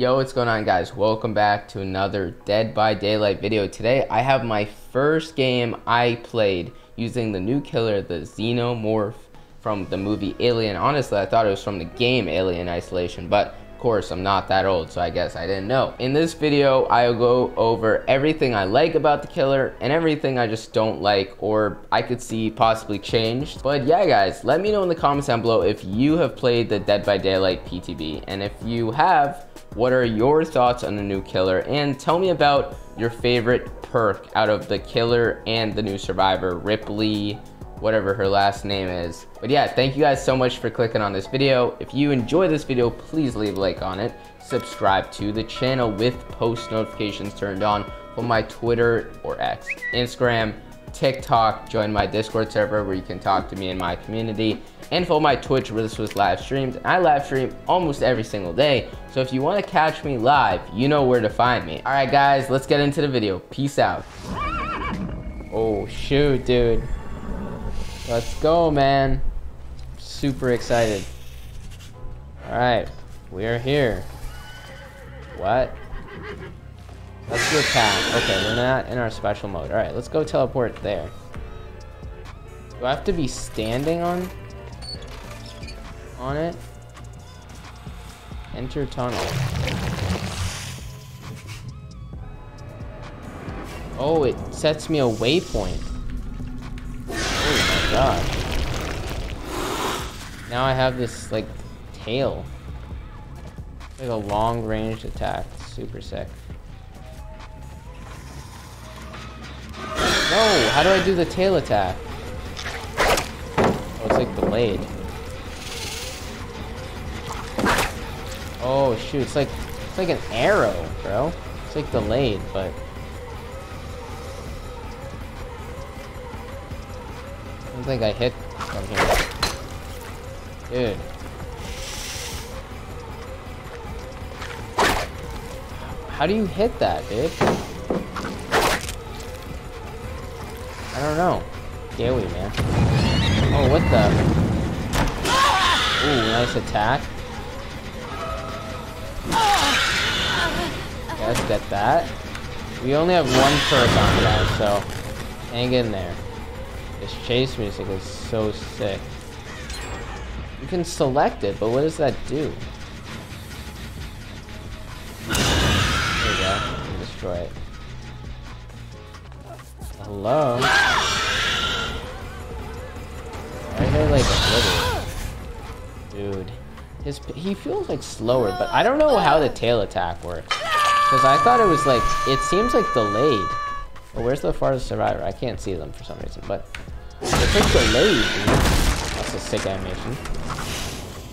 Yo, what's going on, guys? Welcome back to another Dead by Daylight video. Today I have my first game I played using the new killer, the Xenomorph, from the movie Alien. Honestly, I thought it was from the game Alien Isolation, but of course I'm not that old, so I guess I didn't know. In this video I'll go over everything I like about the killer and everything I just don't like, or I could see possibly changed. But yeah, guys, let me know in the comments down below if you have played the Dead by Daylight PTB, and if you have, what are your thoughts on the new killer? And tell me about your favorite perk out of the killer and the new survivor, Ripley, whatever her last name is. But yeah, thank you guys so much for clicking on this video. If you enjoy this video, please leave a like on it. Subscribe to the channel with post notifications turned on for my Twitter or X, Instagram, TikTok. Join my Discord server where you can talk to me and my community, and follow my Twitch where this was live streamed. I live stream almost every single day, so if you want to catch me live, you know where to find me. All right, guys, let's get into the video. Peace out. Oh shoot, dude, let's go, man. Super excited. All right, we are here. What? Let's do a path. Okay, we're not in our special mode. All right, let's go teleport there. Do I have to be standing on it? Enter tunnel. Oh, it sets me a waypoint. Oh my god. Now I have this, like, tail. Like a long range attack. Super sick. No, how do I do the tail attack? Oh, it's like delayed. Oh shoot, it's like an arrow, bro. It's like delayed, but I don't think I hit something. Dude. How do you hit that, dude? I don't know. Daily, man. Oh, what the? Ooh, nice attack. Yeah, let's get that. We only have one perk on, guys, so hang in there. This chase music is so sick. You can select it, but what does that do? There we go. We destroy it. Hello? I hear like a little. Dude. He feels like slower, but I don't know how the tail attack works. Because I thought it was like, it seems like delayed. Well, where's the farthest survivor? I can't see them for some reason, but it's like delayed, dude. That's a sick animation.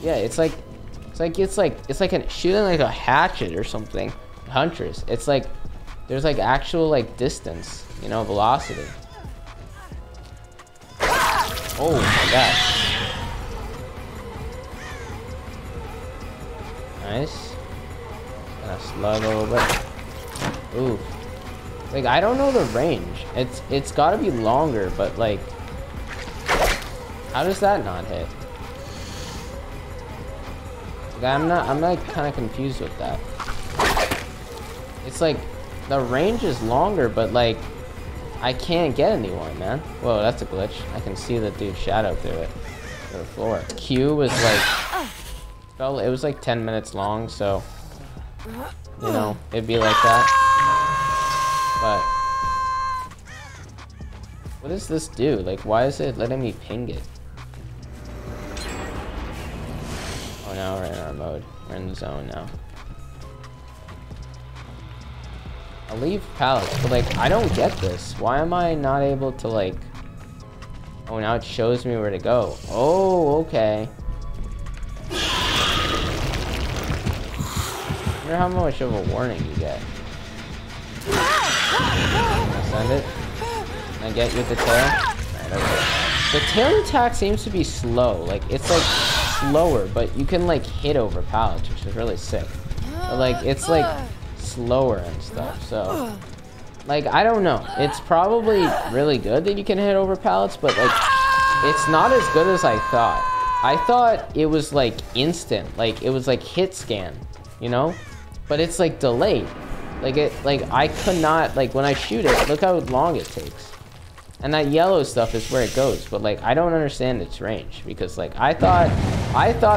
Yeah, it's like shooting like a hatchet or something. Huntress. It's like, there's like actual like distance, you know, velocity. Oh my gosh. Nice. Kinda slug a little bit. Ooh. Like, I don't know the range. It's gotta be longer, but like, how does that not hit? Like, I'm kinda confused with that. It's like, the range is longer, but like, I can't get anyone, man. Whoa, that's a glitch. I can see the dude's shadow through it. Through the floor. Q was like, well, it was like 10 minutes long, so, you know, it'd be like that. But what does this do? Like, why is it letting me ping it? Oh, now we're in our mode. We're in the zone now. I'll leave pallets, but like, I don't get this. Why am I not able to like... Oh, now it shows me where to go. Oh, okay. I wonder how much of a warning you get. Can I send it? Can I get you with the tail? Right, okay. The tail attack seems to be slow. Like, it's like slower, but you can like hit over pallets, which is really sick. But like, it's like... slower and stuff, so like, I don't know, it's probably really good that you can hit over pallets, but like, it's not as good as I thought. I thought it was like instant, like it was like hit scan, you know, But it's like delayed. Like it, like I could not, like when I shoot it, look how long it takes. And that yellow stuff is where it goes, but like I don't understand its range because like I thought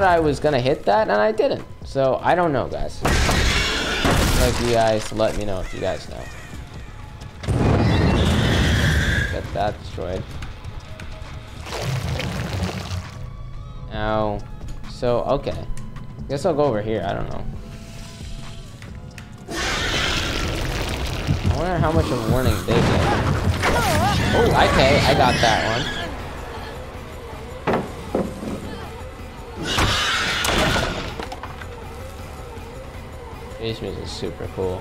I was gonna hit that and I didn't. So I don't know, guys. Like you guys, let me know if you guys know. Get that destroyed. Ow. So okay. Guess I'll go over here. I don't know. I wonder how much of a warning they get. Oh, okay, I got that one. This music is super cool.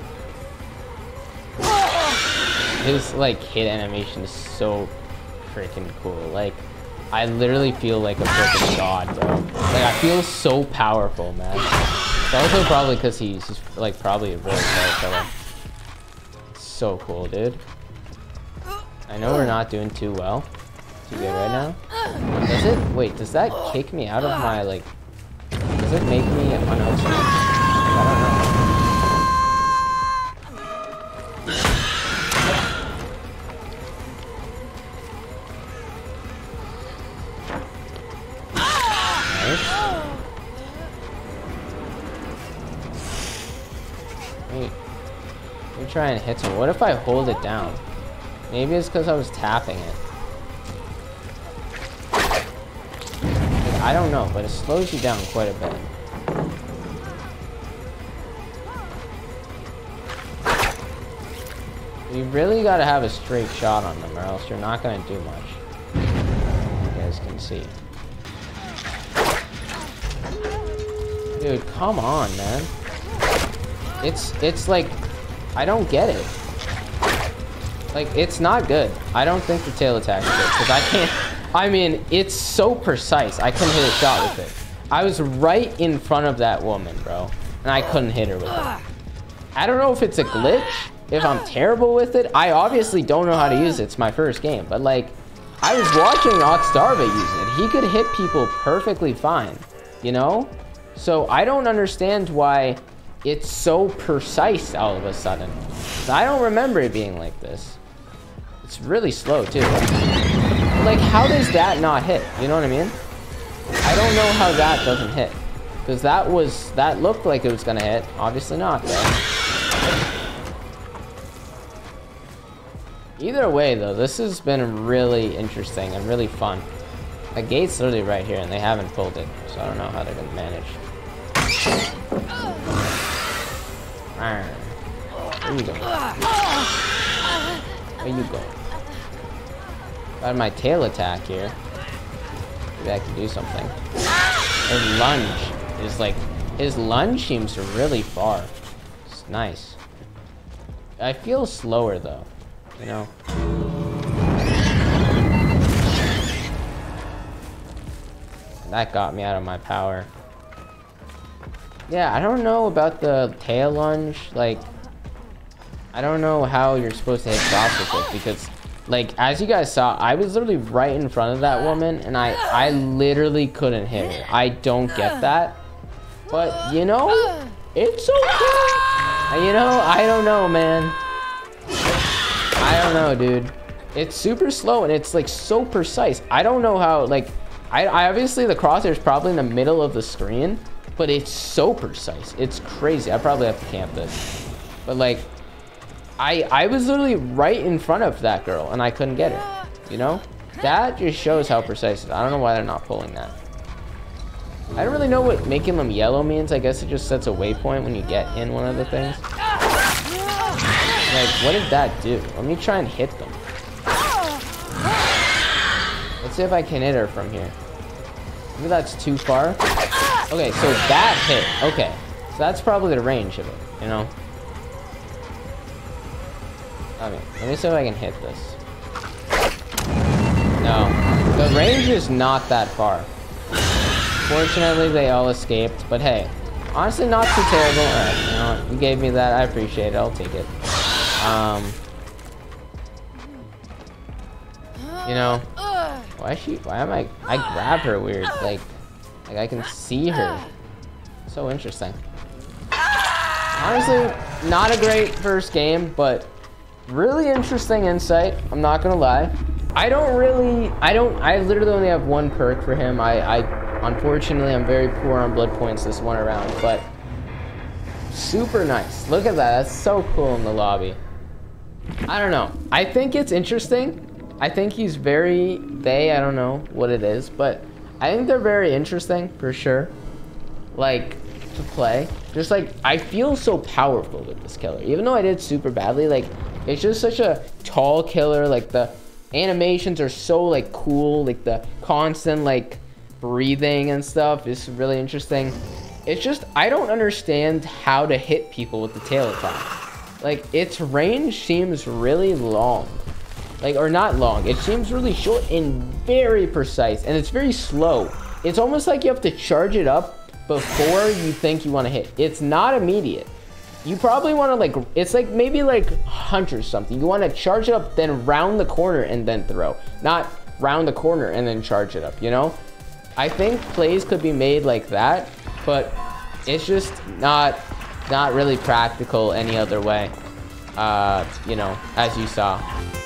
His like hit animation is so freaking cool. Like, I literally feel like a freaking god, bro. Like, I feel so powerful, man. It's also probably because he's just, like probably a really smart fella. So cool, dude. I know we're not doing too well. Too good right now. Does it? Wait, does that kick me out of my, like... Does it make me unhealthy? I don't know. Nice. Wait. Let me try and hit some. What if I hold it down? Maybe it's because I was tapping it. Like, I don't know, but it slows you down quite a bit. You really gotta have a straight shot on them or else you're not gonna do much. You guys can see. Dude, come on, man. It's like, I don't get it. Like, it's not good. I don't think the tail attack is good, because I can't... I mean, it's so precise. I couldn't hit a shot with it. I was right in front of that woman, bro. And I couldn't hit her with it. I don't know if it's a glitch, if I'm terrible with it. I obviously don't know how to use it. It's my first game. But, like, I was watching RockStarve use it. He could hit people perfectly fine, you know? So, I don't understand why it's so precise all of a sudden. I don't remember it being like this. It's really slow, too. Like, how does that not hit? You know what I mean? I don't know how that doesn't hit. Because that was... That looked like it was going to hit. Obviously not, though. Either way, though, this has been really interesting and really fun. The gate's literally right here, and they haven't pulled it. So I don't know how they're going to manage. Where you going? Where you going? Got my tail attack here. Maybe I can do something. His lunge is like... His lunge seems really far. It's nice. I feel slower though. You know? That got me out of my power. Yeah, I don't know about the tail lunge. Like... I don't know how you're supposed to hit shots with it because, like, as you guys saw, I was literally right in front of that woman and I literally couldn't hit her. I don't get that. But, you know, it's okay. You know, I don't know, man. I don't know, dude. It's super slow and it's, like, so precise. I don't know how, like, I obviously the crosshair's probably in the middle of the screen, but it's so precise. It's crazy. I probably have to camp this. But, like... I was literally right in front of that girl, and I couldn't get her, you know? That just shows how precise it is. I don't know why they're not pulling that. I don't really know what making them yellow means. I guess it just sets a waypoint when you get in one of the things. Like, what did that do? Let me try and hit them. Let's see if I can hit her from here. Maybe that's too far. Okay, so that hit. Okay, so that's probably the range of it, you know? I mean, let me see if I can hit this. No. The range is not that far. Fortunately, they all escaped. But hey, honestly, not too terrible. Alright, you know what? You gave me that. I appreciate it. I'll take it. You know, why is she... Why am I... I grabbed her weird. Like I can see her. So interesting. Honestly, not a great first game, but really interesting insight. I'm not gonna lie. I literally only have one perk for him. Unfortunately, I'm very poor on blood points this one round, but super nice. Look at that. That's so cool in the lobby. I don't know. I think it's interesting. I think he's I don't know what it is, but I think they're very interesting for sure. Like, to play. Just like, I feel so powerful with this killer. Even though I did super badly, like, it's just such a tall killer. Like, the animations are so, like, cool. Like, the constant, like, breathing and stuff is really interesting. It's just, I don't understand how to hit people with the tail attack. Like, its range seems really long. Like, or not long. It seems really short and very precise. And it's very slow. It's almost like you have to charge it up before you think you want to hit. It's not immediate. You probably want to, like, it's like maybe like Hunt or something. You want to charge it up, then round the corner and then throw. Not round the corner and then charge it up, you know? I think plays could be made like that, but it's just not really practical any other way, you know, as you saw.